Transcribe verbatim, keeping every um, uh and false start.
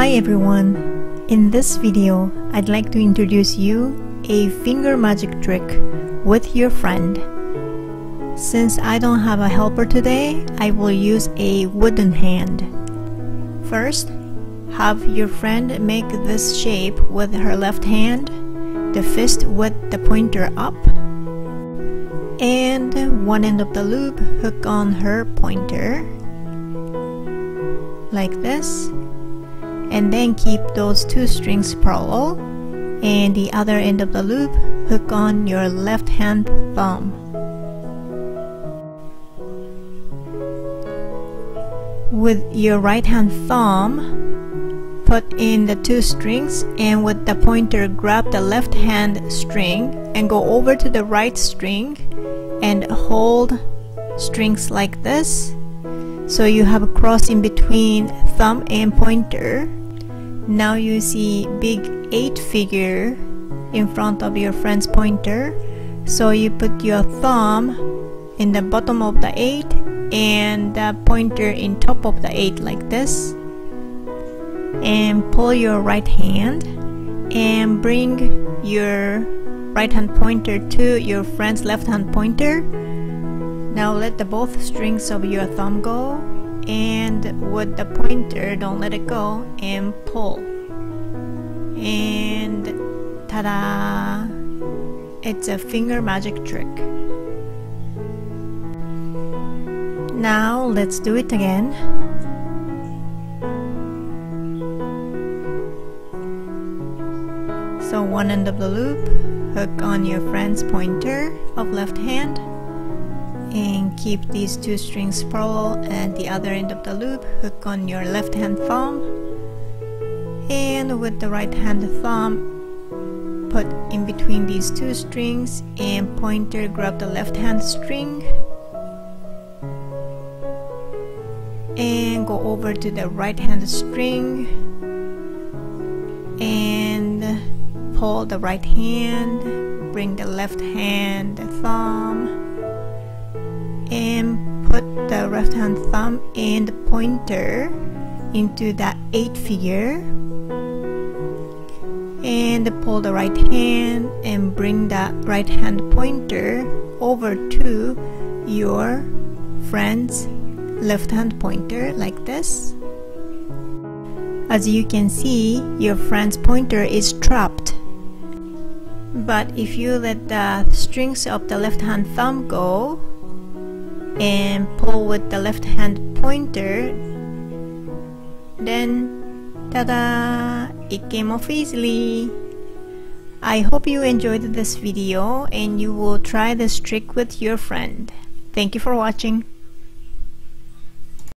Hi everyone! In this video, I'd like to introduce you a finger magic trick with your friend. Since I don't have a helper today, I will use a wooden hand. First, have your friend make this shape with her left hand, the fist with the pointer up, and one end of the loop hook on her pointer, like this. And then keep those two strings parallel, and the other end of the loop hook on your left hand thumb. With your right hand thumb, put in the two strings, and with the pointer grab the left hand string and go over to the right string and hold strings like this, so you have a cross in between thumb and pointer. Now you see big eight figure in front of your friend's pointer, so you put your thumb in the bottom of the eight and the pointer in top of the eight like this, and pull your right hand and bring your right hand pointer to your friend's left hand pointer. Now let the both strings of your thumb go, and with the pointer don't let it go and pull, and ta-da! It's a finger magic trick. Now let's do it again. So one end of the loop, hook on your friend's pointer of left hand, and keep these two strings parallel, and the other end of the loop hook on your left hand thumb, and with the right hand thumb put in between these two strings and pointer grab the left hand string and go over to the right hand string and pull the right hand, bring the left hand thumb and put the left hand thumb and the pointer into that eight figure, and pull the right hand and bring that right hand pointer over to your friend's left hand pointer like this. As you can see, your friend's pointer is trapped, but if you let the strings of the left hand thumb go and pull with the left hand pointer, then ta-da! It came off easily. I hope you enjoyed this video and you will try this trick with your friend. Thank you for watching.